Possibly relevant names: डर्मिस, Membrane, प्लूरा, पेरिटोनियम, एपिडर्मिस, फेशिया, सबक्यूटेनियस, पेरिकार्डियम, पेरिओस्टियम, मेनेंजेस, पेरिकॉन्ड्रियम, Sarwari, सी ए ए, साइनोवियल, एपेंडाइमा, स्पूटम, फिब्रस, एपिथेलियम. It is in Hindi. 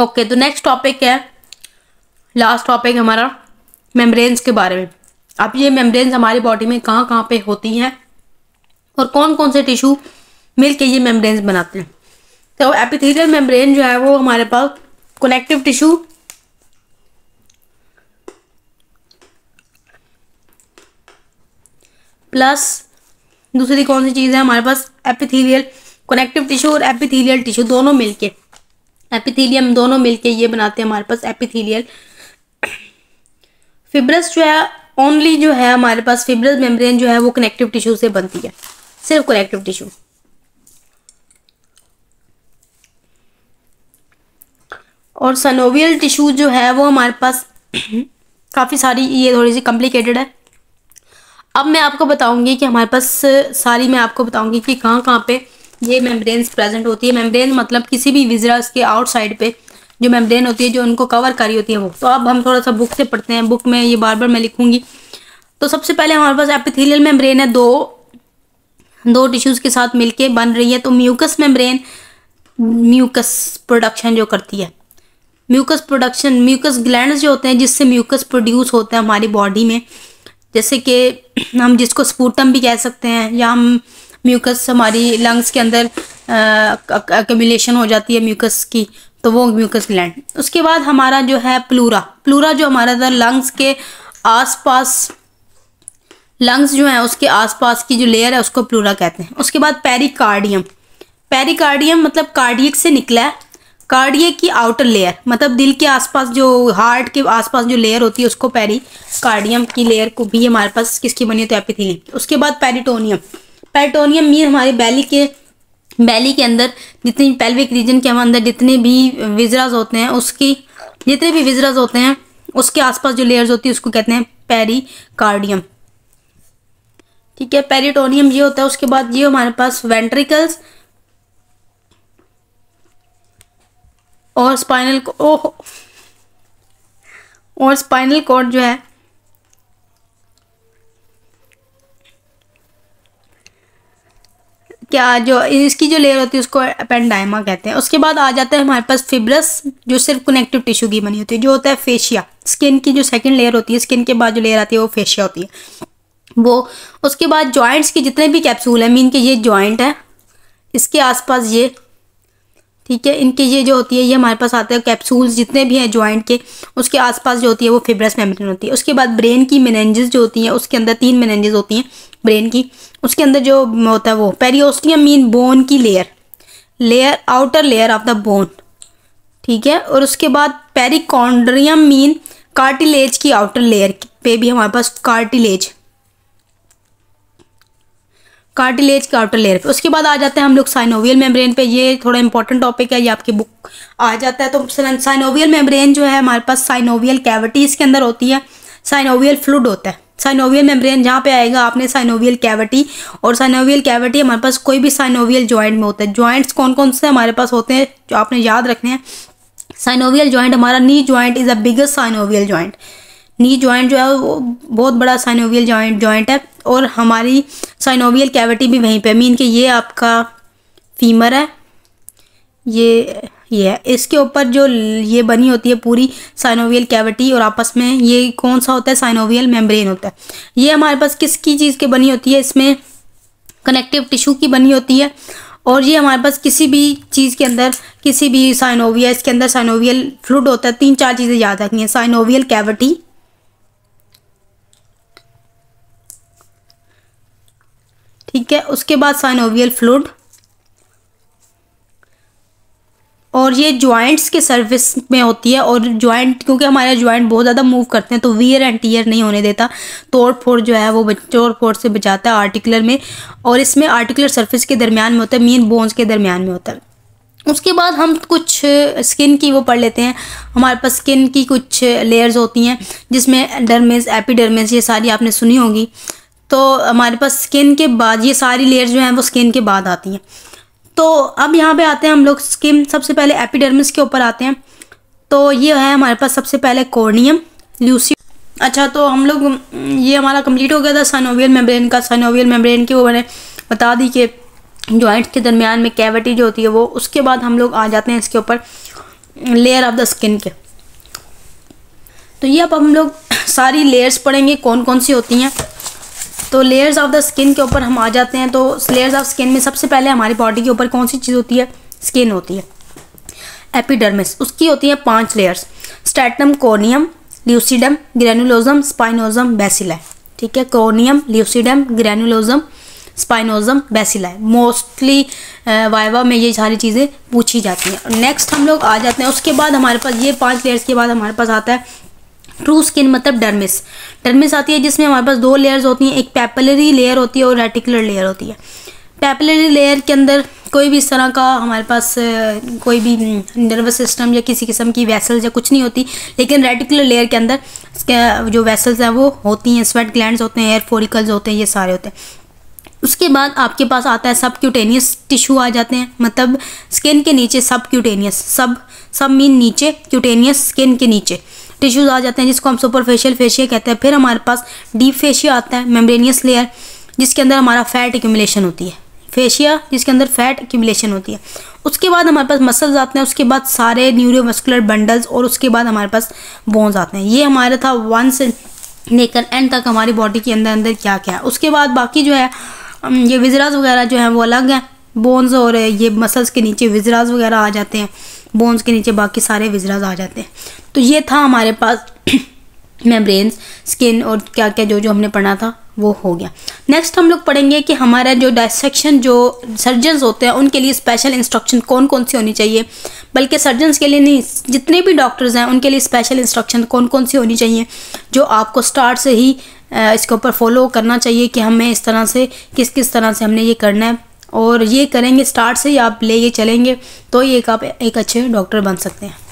ओके, तो नेक्स्ट टॉपिक है, लास्ट टॉपिक हमारा मेम्ब्रेन्स के बारे में। अब ये मेम्ब्रेन्स हमारी बॉडी में कहाँ कहाँ पे होती हैं और कौन कौन से टिश्यू मिल के ये मेम्ब्रेन्स बनाते हैं। तो एपिथेलियल मेम्ब्रेन जो है वो हमारे पास कनेक्टिव टिश्यू, प्लस दूसरी कौन सी चीज़ है हमारे पास, एपिथेलियल कनेक्टिव टिश्यू और एपिथेलियल टिश्यू दोनों मिलके, एपिथेलियम दोनों मिलके ये बनाते हैं हमारे पास एपिथेलियल। फिब्रस जो है ओनली जो है हमारे पास फिब्रस मेम्ब्रेन जो है वो कनेक्टिव टिश्यू से बनती है, सिर्फ कनेक्टिव टिश्यू। और सनोवियल टिश्यू जो है वो हमारे पास काफ़ी सारी, ये थोड़ी सी कॉम्प्लिकेटेड है। अब मैं आपको बताऊंगी कि हमारे पास सारी, मैं आपको बताऊंगी कि कहाँ कहाँ पे ये मेम्ब्रेन्स प्रेजेंट होती है। मेम्ब्रेन मतलब किसी भी विजरा के आउटसाइड पे जो मेम्ब्रेन होती है जो उनको कवर करी होती है वो। तो अब हम थोड़ा सा बुक से पढ़ते हैं, बुक में ये बार बार मैं लिखूंगी। तो सबसे पहले हमारे पास एपिथेलियल मेम्ब्रेन है, दो टिश्यूज़ के साथ मिलके बन रही है। तो म्यूकस मेम्ब्रेन म्यूकस प्रोडक्शन जो करती है, म्यूकस प्रोडक्शन, म्यूकस ग्लैंड्स जो होते हैं जिससे म्यूकस प्रोड्यूस होता है हमारी बॉडी में, जैसे कि हम जिसको स्पूटम भी कह सकते हैं, या हम म्यूकस हमारी लंग्स के अंदर एक्युमुलेशन हो जाती है म्यूकस की, तो वो म्यूकस ग्लैंड। उसके बाद हमारा जो है प्लूरा, प्लूरा जो हमारा अंदर लंग्स के आसपास, लंग्स जो है उसके आसपास की जो लेयर है उसको प्लूरा कहते हैं। उसके बाद पेरिकार्डियम, पेरिकार्डियम मतलब कार्डियक से निकला है, कार्डियक की आउटर लेयर मतलब दिल के आसपास जो हार्ट के आसपास जो लेयर होती है उसको पेरिकार्डियम की लेयर को भी हमारे पास किसकी बनी है, तो एपिथेलियम। उसके बाद पेरिटोनियम, पेरिटोनियम मीन हमारे बैली के अंदर जितनी पेल्विक रीजन के अंदर जितने भी विजराज होते हैं उसकी, जितने भी विजराज होते हैं उसके आसपास जो लेयर्स होती है उसको कहते हैं पेरिकार्डियम, ठीक है, पेरिटोनियम ये होता है। उसके बाद ये हमारे पास वेंट्रिकल्स और स्पाइनल कॉर्ड जो है क्या, जो इसकी जो लेयर होती है उसको एपेंडाइमा कहते हैं। उसके बाद आ जाता है हमारे पास फिब्रस, जो सिर्फ कनेक्टिव टिश्यू की बनी होती है, जो होता है फेशिया, स्किन की जो सेकंड लेयर होती है, स्किन के बाद जो लेयर आती है वो फेशिया होती है वो। उसके बाद जॉइंट्स के जितने भी कैप्सूल हैं, मीन के ये जॉइंट है, इसके आसपास ये, ठीक है, इनके ये जो होती है ये हमारे पास आते हैं कैप्सूल्स जितने भी हैं जॉइंट के, उसके आसपास जो होती है वो फिब्रस मेम्ब्रेन होती है। उसके बाद ब्रेन की मेनेंजेस जो होती हैं, उसके अंदर 3 मेनेंजेस होती हैं ब्रेन की, उसके अंदर जो होता है वो पेरिओस्टियम मीन बोन की layer outer layer of the bone, ठीक है। और उसके बाद पेरिकॉन्ड्रियम मीन कार्टिलेज की आउटर लेयर पे भी हमारे पास कार्टिलेज का आउटर लेयर पे। उसके बाद आ जाते हैं हम लोग साइनोवियल मेम्ब्रेन पे, ये थोड़ा इंपॉर्टेंट टॉपिक है, ये आपकी बुक आ जाता है। तो साइनोवियल मेम्ब्रेन जो है हमारे पास साइनोवियल कैविटी इसके अंदर होती है, साइनोवियल फ्लूइड होता है। साइनोवियल मेम्ब्रेन जहाँ पे आएगा आपने साइनोवियल कैविटी, और साइनोवियल कैविटी हमारे पास कोई भी साइनोवियल जॉइंट में होता है। जॉइंट्स कौन कौन से हमारे पास होते हैं जो आपने याद रखने हैं, साइनोवियल जॉइंट हमारा knee joint is the biggest साइनोवियल joint, knee joint जो है वो बहुत बड़ा साइनोवियल जॉइंट है। और हमारी साइनोवियल कैविटी भी वहीं पे, मीन कि ये आपका फीमर है, ये है, इसके ऊपर जो ये बनी होती है पूरी साइनोवियल कैविटी, और आपस में ये कौन सा होता है, साइनोवियल मेम्ब्रेन होता है। ये हमारे पास किसकी चीज़ की बनी होती है, इसमें कनेक्टिव टिश्यू की बनी होती है, और ये हमारे पास किसी भी चीज़ के अंदर, किसी भी साइनोविया, इसके अंदर साइनोवियल फ्लूइड होता है। 3-4 चीज़ें याद रखनी है, साइनोवियल कैविटी, ठीक है, उसके बाद साइनोवियल फ्लूइड, और ये जॉइंट्स के सर्विस में होती है। और जॉइंट, क्योंकि हमारे जॉइंट बहुत ज़्यादा मूव करते हैं तो वियर एंड टीयर नहीं होने देता, तोड़-फोड़ जो है वो तोड़-फोड़ से बचाता है आर्टिकुलर में, और इसमें आर्टिकुलर सर्फिस के दरमियान में होता है, मीन बोन्स के दरमियान में होता है। उसके बाद हम कुछ स्किन की वो पढ़ लेते हैं, हमारे पास स्किन की कुछ लेयर्स होती हैं जिसमें डर्मिस, एपिडर्मिस, ये सारी आपने सुनी होगी। तो हमारे पास स्किन के बाद ये सारी लेयर्स जो हैं वो स्किन के बाद आती हैं। तो अब यहाँ पे आते हैं हम लोग स्किन, सबसे पहले एपिडर्मिस के ऊपर आते हैं। तो ये है हमारे पास सबसे पहले कॉर्नियम, ल्यूसी। अच्छा, तो हम लोग ये हमारा कंप्लीट हो गया था साइनोवियल मेम्ब्रेन का। साइनोवियल मेम्ब्रेन की वो मैंने बता दी कि जॉइंट्स के दरमियान में कैविटी जो होती है वो। उसके बाद हम लोग आ जाते हैं इसके ऊपर लेयर ऑफ द स्किन के। तो ये अब हम लोग सारी लेयर्स पढ़ेंगे कौन कौन सी होती हैं। तो लेयर्स ऑफ द स्किन के ऊपर हम आ जाते हैं। तो लेयर्स ऑफ स्किन में सबसे पहले हमारी बॉडी के ऊपर कौन सी चीज़ होती है, स्किन होती है। एपिडर्मिस, उसकी होती है 5 layers, stratum, corneum, lucidum, granulosum, spinosum, basale. ठीक है, corneum, lucidum, granulosum, spinosum, basale, mostly viva में ये सारी चीज़ें पूछी जाती हैं। नेक्स्ट हम लोग आ जाते हैं, उसके बाद हमारे पास ये 5 लेयर्स के बाद हमारे पास आता है ट्रू स्किन, मतलब डर्मिस। डर्मिस आती है जिसमें हमारे पास 2 लेयर्स होती हैं, एक पैपिलरी लेयर होती है और रेटिकुलर लेयर होती है। पैपिलरी लेयर के अंदर कोई भी इस तरह का हमारे पास कोई भी नर्वस सिस्टम या किसी किस्म की वेसल्स या कुछ नहीं होती, लेकिन रेटिकुलर लेयर के अंदर जो वेसल्स हैं वो होती हैं, स्वेट ग्लैंड्स होते हैं, हेयर फोरिकल्स होते हैं, ये सारे होते हैं। उसके बाद आपके पास आता है सबक्यूटेनियस टिश्यू आ जाते हैं, मतलब स्किन के नीचे सबक्यूटेनियस, सब मीन नीचे, क्यूटेनियस स्किन के नीचे टिश्यूज़ आ जाते हैं, जिसको हम सुपरफेशियल फेशिया कहते हैं। फिर हमारे पास डीप फेशिया आता है, मेम्ब्रेनियस लेयर, जिसके अंदर हमारा फैट एक्यूमुलेशन होती है, फेशिया जिसके अंदर फैट एक्यूमुलेशन होती है। उसके बाद हमारे पास मसल्स आते हैं, उसके बाद सारे न्यूरोमस्कुलर बंडल्स, और उसके बाद हमारे पास बोन्स आते हैं। ये हमारा था 1 से लेकर एंड तक हमारी बॉडी के अंदर अंदर क्या क्या है। उसके बाद बाकी जो है ये विजराज वगैरह जो है वो अलग हैं, बोन्स और ये मसल्स के नीचे विजराज वगैरह आ जाते हैं, बोन्स के नीचे बाकी सारे विजराज आ जाते हैं। तो ये था हमारे पास मेम्ब्रेन्स, स्किन और क्या क्या जो हमने पढ़ा था वो हो गया। नेक्स्ट हम लोग पढ़ेंगे कि हमारा जो डायसेक्शन जो सर्जन्स होते हैं उनके लिए स्पेशल इंस्ट्रक्शन कौन कौन सी होनी चाहिए, बल्कि सर्जन्स के लिए नहीं, जितने भी डॉक्टर्स हैं उनके लिए स्पेशल इंस्ट्रक्शन कौन कौन सी होनी चाहिए, जो आपको स्टार्ट से ही इसके ऊपर फॉलो करना चाहिए कि हमें इस तरह से किस तरह से हमने ये करना है, और ये करेंगे स्टार्ट से ही आप ले ये चलेंगे तो ये एक अच्छे डॉक्टर बन सकते हैं।